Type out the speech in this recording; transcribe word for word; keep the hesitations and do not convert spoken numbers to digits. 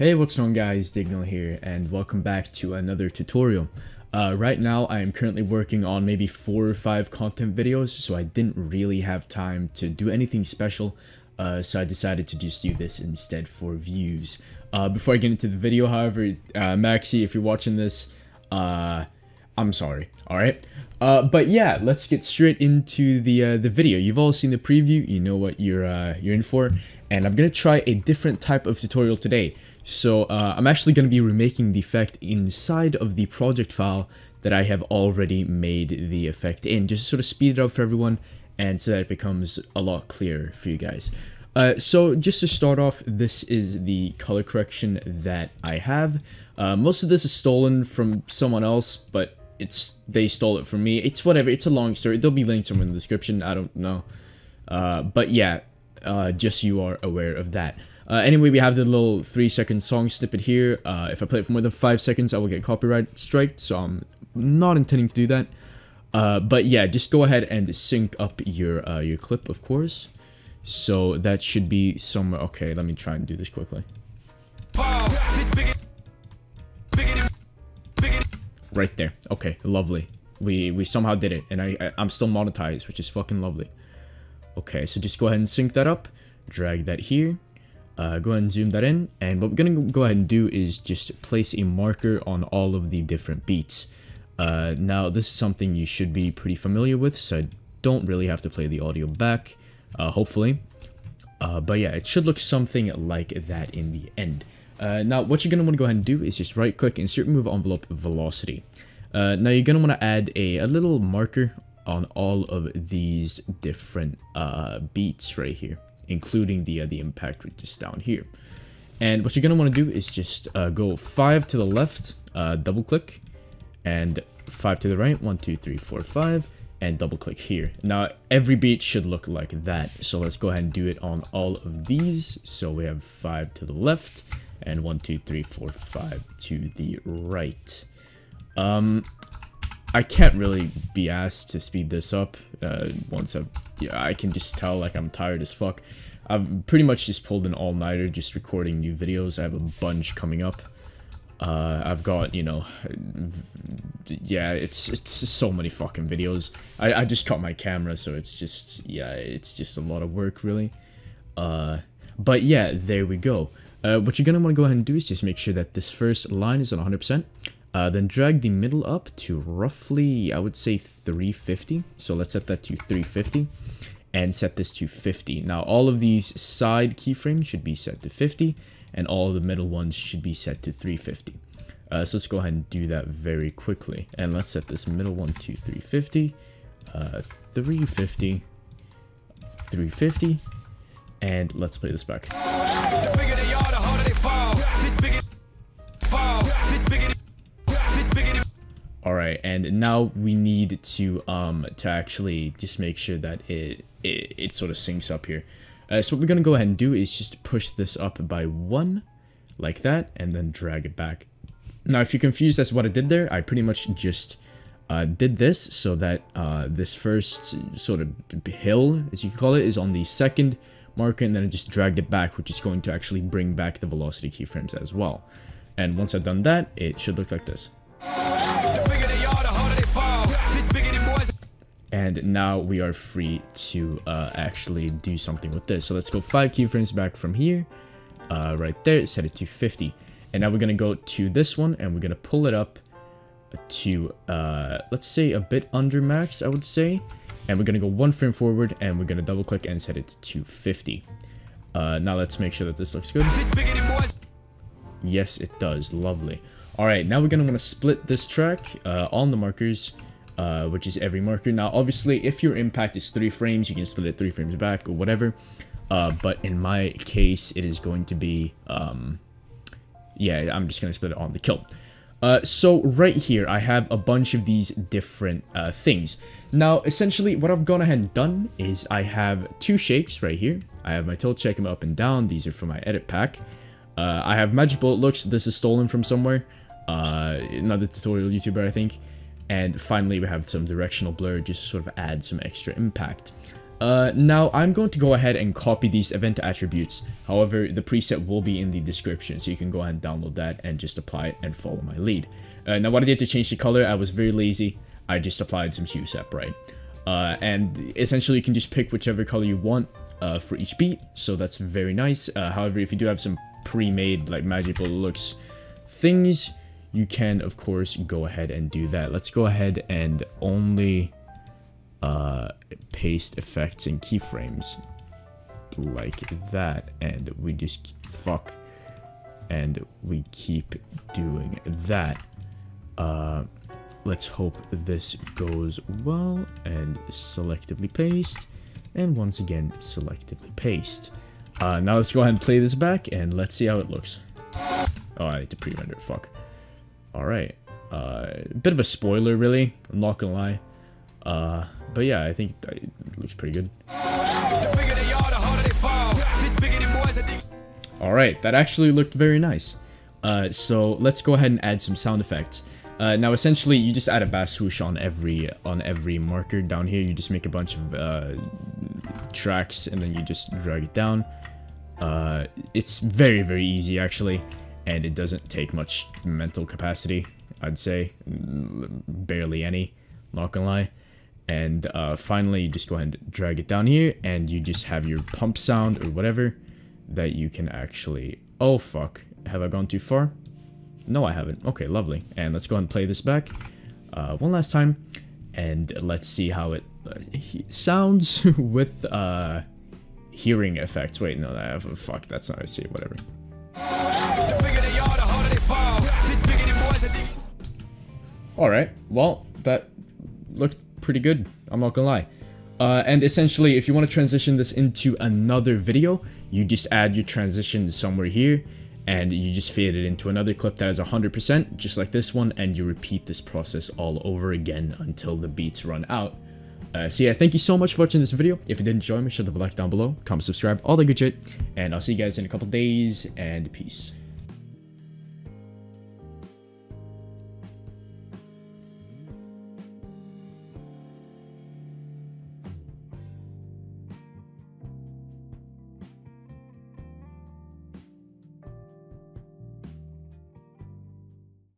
Hey, what's going on, guys? Dignal here, and welcome back to another tutorial. Uh, right now, I am currently working on maybe four or five content videos, so I didn't really have time to do anything special, uh, so I decided to just do this instead for views. Uh, before I get into the video, however, uh, Maxi, if you're watching this, uh, I'm sorry, alright? Uh, but yeah, let's get straight into the uh, the video. You've all seen the preview, you know what you're, uh, you're in for, and I'm gonna try a different type of tutorial today. So uh, I'm actually going to be remaking the effect inside of the project file that I have already made the effect in, just to sort of speed it up for everyone and so that it becomes a lot clearer for you guys. Uh, so just to start off, this is the color correction that I have. Uh, most of this is stolen from someone else, but it's they stole it from me. It's whatever, it's a long story. There'll be links somewhere in the description, I don't know. Uh, but yeah, uh, just so you are aware of that. Uh, anyway, we have the little three second song snippet here. Uh, if I play it for more than five seconds, I will get copyright striked, so I'm not intending to do that. Uh, but yeah, just go ahead and sync up your, uh, your clip, of course. So that should be somewhere... Okay, let me try and do this quickly. Right there. Okay, lovely. We, we somehow did it, and I, I, I'm still monetized, which is fucking lovely. Okay, so just go ahead and sync that up. Drag that here. Uh, go ahead and zoom that in, and what we're gonna go ahead and do is just place a marker on all of the different beats. Uh, now, this is something you should be pretty familiar with, so I don't really have to play the audio back, uh, hopefully. Uh, but yeah, it should look something like that in the end. Uh, now, what you're gonna wanna go ahead and do is just right-click, insert, remove envelope, velocity. Uh, now, you're gonna wanna add a, a little marker on all of these different uh, beats right here, including the uh, the impact, which is down here. And what you're gonna want to do is just uh, go five to the left, uh, double click, and five to the right, one, two, three, four, five, and double click here. Now every beat should look like that. So let's go ahead and do it on all of these. So we have five to the left, and one, two, three, four, five to the right. Um, I can't really be asked to speed this up uh, once I've, yeah, I can just tell like I'm tired as fuck. I've pretty much just pulled an all-nighter just recording new videos. I have a bunch coming up. Uh, I've got, you know, yeah, it's it's so many fucking videos. I, I just caught my camera, so it's just, yeah, it's just a lot of work really. Uh, but yeah, there we go. Uh, what you're gonna wanna go ahead and do is just make sure that this first line is on one hundred percent. Uh, then drag the middle up to roughly, I would say three fifty. So let's set that to three fifty and set this to fifty. Now all of these side keyframes should be set to fifty and all the middle ones should be set to three fifty. Uh, so let's go ahead and do that very quickly. And let's set this middle one to three fifty, uh, three fifty, three fifty, and let's play this back. The bigger they are, the harder they fall. This bigger fall. This bigger All right, and now we need to um to actually just make sure that it it, it sort of syncs up here. Uh, so what we're gonna go ahead and do is just push this up by one, like that, and then drag it back. Now, if you're confused as to what I did there, I pretty much just uh, did this so that uh, this first sort of hill, as you can call it, is on the second marker, and then I just dragged it back, which is going to actually bring back the velocity keyframes as well. And once I've done that, it should look like this. And now we are free to uh, actually do something with this. So let's go five keyframes back from here, uh, right there, set it to fifty. And now we're gonna go to this one and we're gonna pull it up to, uh, let's say a bit under max, I would say. And we're gonna go one frame forward and we're gonna double click and set it to fifty. Uh, now let's make sure that this looks good. Yes, it does, lovely. All right, now we're gonna wanna split this track uh, on the markers. Uh, which is every marker. Now, obviously, if your impact is three frames, you can split it three frames back or whatever. Uh, but in my case, it is going to be, um, yeah, I'm just going to split it on the kill. Uh, so right here, I have a bunch of these different uh, things. Now, essentially, what I've gone ahead and done is I have two shakes right here. I have my tilt shake, them up and down. These are from my edit pack. Uh, I have magic bullet looks. This is stolen from somewhere. Uh, another tutorial YouTuber, I think. And finally, we have some directional blur just to sort of add some extra impact. Uh, now, I'm going to go ahead and copy these event attributes. However, the preset will be in the description, so you can go ahead and download that and just apply it and follow my lead. Uh, now, what I did to change the color, I was very lazy. I just applied some hue separate. Uh, and essentially, you can just pick whichever color you want uh, for each beat, so that's very nice. Uh, however, if you do have some pre-made, like, magic bullet looks things, you can, of course, go ahead and do that. Let's go ahead and only... Uh, paste effects and keyframes like that, and we just keep, fuck and we keep doing that. Uh, let's hope this goes well, and selectively paste, and once again selectively paste. Uh, now let's go ahead and play this back and let's see how it looks. Oh, I need to pre-render it, fuck. Alright, uh, bit of a spoiler really, I'm not gonna lie. Uh, but yeah, I think it looks pretty good. Alright, that actually looked very nice. Uh, so let's go ahead and add some sound effects. Uh, now essentially, you just add a bass swoosh on every on every marker down here. You just make a bunch of uh, tracks, and then you just drag it down. Uh, it's very, very easy actually, and it doesn't take much mental capacity, I'd say. Barely any, not gonna lie. And uh, finally, you just go ahead and drag it down here, and you just have your pump sound or whatever that you can actually... Oh, fuck. Have I gone too far? No, I haven't. Okay, lovely. And let's go ahead and play this back uh, one last time, and let's see how it uh, sounds with uh, hearing effects. Wait, no, I have... Fuck, that's not how I say it, whatever. Alright, well, that looked... pretty good, I'm not gonna lie. Uh, and essentially, if you want to transition this into another video, you just add your transition somewhere here, and you just fade it into another clip that is one hundred percent, just like this one, and you repeat this process all over again until the beats run out. Uh, so yeah, thank you so much for watching this video. If you did enjoy, make sure to leave a like down below, comment, subscribe, all that good shit, and I'll see you guys in a couple days, and peace.